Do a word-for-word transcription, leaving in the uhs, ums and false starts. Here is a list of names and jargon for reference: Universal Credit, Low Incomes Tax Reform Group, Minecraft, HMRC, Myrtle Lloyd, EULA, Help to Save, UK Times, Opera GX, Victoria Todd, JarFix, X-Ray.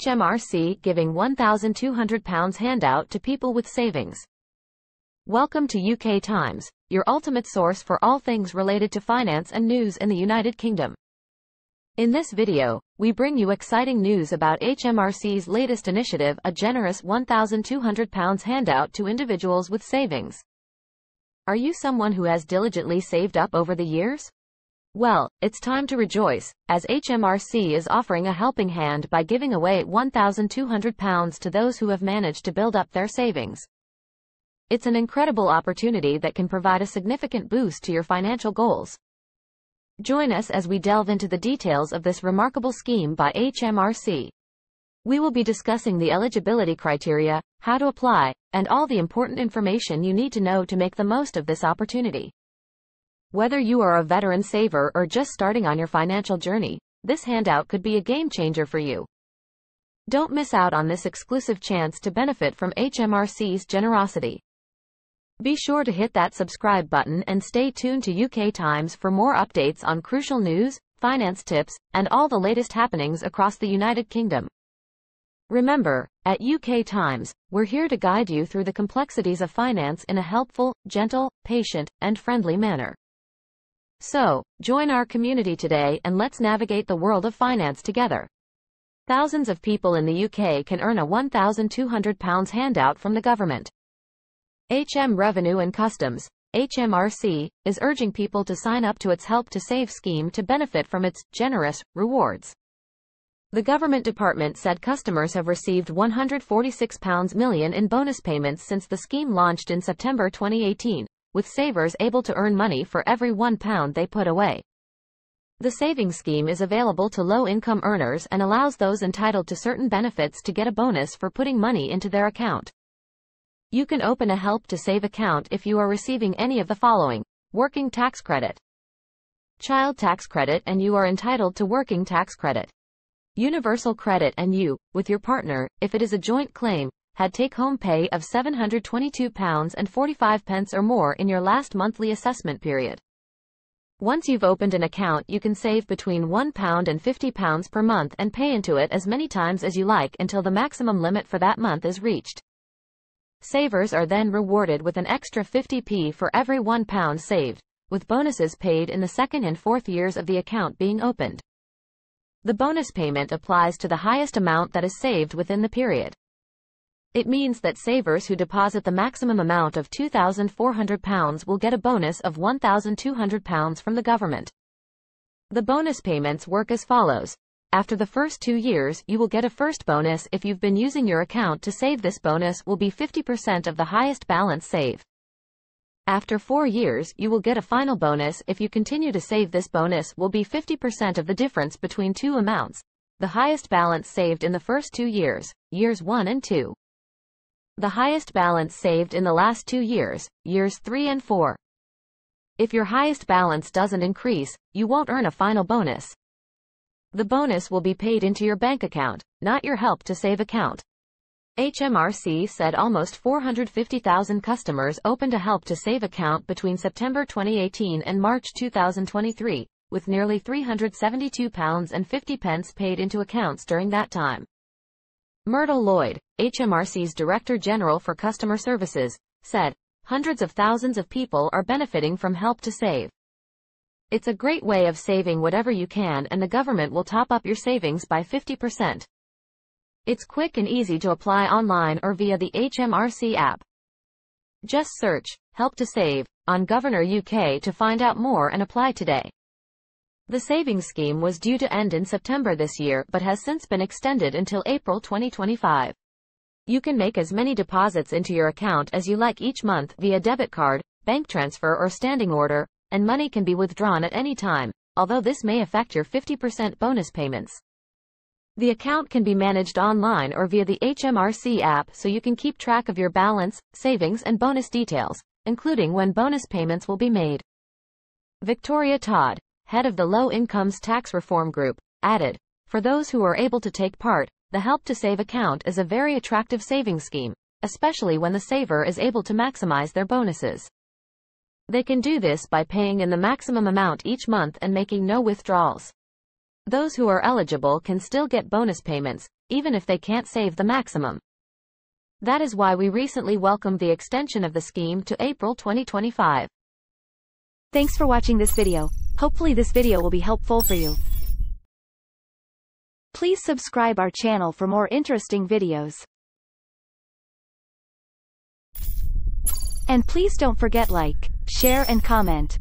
H M R C giving one thousand two hundred pounds handout to people with savings. Welcome to U K Times, your ultimate source for all things related to finance and news in the United Kingdom. In this video, we bring you exciting news about H M R C's latest initiative, a generous one thousand two hundred pounds handout to individuals with savings. Are you someone who has diligently saved up over the years? Well, it's time to rejoice, as H M R C is offering a helping hand by giving away one thousand two hundred pounds to those who have managed to build up their savings. It's an incredible opportunity that can provide a significant boost to your financial goals. Join us as we delve into the details of this remarkable scheme by H M R C. We will be discussing the eligibility criteria, how to apply, and all the important information you need to know to make the most of this opportunity. Whether you are a veteran saver or just starting on your financial journey, this handout could be a game changer for you. Don't miss out on this exclusive chance to benefit from H M R C's generosity. Be sure to hit that subscribe button and stay tuned to U K Times for more updates on crucial news, finance tips, and all the latest happenings across the United Kingdom. Remember, at U K Times, we're here to guide you through the complexities of finance in a helpful, gentle, patient, and friendly manner. So, join our community today and let's navigate the world of finance together. Thousands of people in the U K can earn a one thousand two hundred pounds handout from the government. H M Revenue and Customs, H M R C, is urging people to sign up to its Help to Save scheme to benefit from its generous rewards. The government department said customers have received one hundred forty-six million pounds in bonus payments since the scheme launched in September twenty eighteen. With savers able to earn money for every one pound they put away. The savings scheme is available to low-income earners and allows those entitled to certain benefits to get a bonus for putting money into their account. You can open a Help to Save account if you are receiving any of the following: working tax credit, child tax credit, and you are entitled to working tax credit, universal credit, and you, with your partner, if it is a joint claim, had take-home pay of seven hundred twenty-two pounds forty-five or more in your last monthly assessment period. Once you've opened an account, you can save between one pound and fifty pounds per month and pay into it as many times as you like until the maximum limit for that month is reached. Savers are then rewarded with an extra fifty pence for every one pound saved, with bonuses paid in the second and fourth years of the account being opened. The bonus payment applies to the highest amount that is saved within the period. It means that savers who deposit the maximum amount of two thousand four hundred pounds will get a bonus of one thousand two hundred pounds from the government. The bonus payments work as follows. After the first two years, you will get a first bonus if you've been using your account to save. This bonus will be fifty percent of the highest balance saved. After four years, you will get a final bonus if you continue to save. This bonus will be fifty percent of the difference between two amounts, the highest balance saved in the first two years, years one and two. The highest balance saved in the last two years, years three and four. If your highest balance doesn't increase, you won't earn a final bonus. The bonus will be paid into your bank account, not your Help to Save account. H M R C said almost four hundred fifty thousand customers opened a Help to Save account between September twenty eighteen and March two thousand twenty-three, with nearly three hundred seventy-two pounds fifty paid into accounts during that time. Myrtle Lloyd, H M R C's Director General for Customer Services, said, "Hundreds of thousands of people are benefiting from Help to Save. It's a great way of saving whatever you can, and the government will top up your savings by fifty percent. It's quick and easy to apply online or via the H M R C app. Just search Help to Save on Governor U K to find out more and apply today." The savings scheme was due to end in September this year but has since been extended until April twenty twenty-five. You can make as many deposits into your account as you like each month via debit card, bank transfer, or standing order, and money can be withdrawn at any time, although this may affect your fifty percent bonus payments. The account can be managed online or via the H M R C app, so you can keep track of your balance, savings, and bonus details, including when bonus payments will be made. Victoria Todd, head of the Low Incomes Tax Reform Group, added, "For those who are able to take part, the Help to Save account is a very attractive savings scheme, especially when the saver is able to maximize their bonuses. They can do this by paying in the maximum amount each month and making no withdrawals. Those who are eligible can still get bonus payments, even if they can't save the maximum. That is why we recently welcomed the extension of the scheme to April twenty twenty-five. Thanks for watching this video. Hopefully this video will be helpful for you. Please subscribe our channel for more interesting videos. And please don't forget like, share and comment.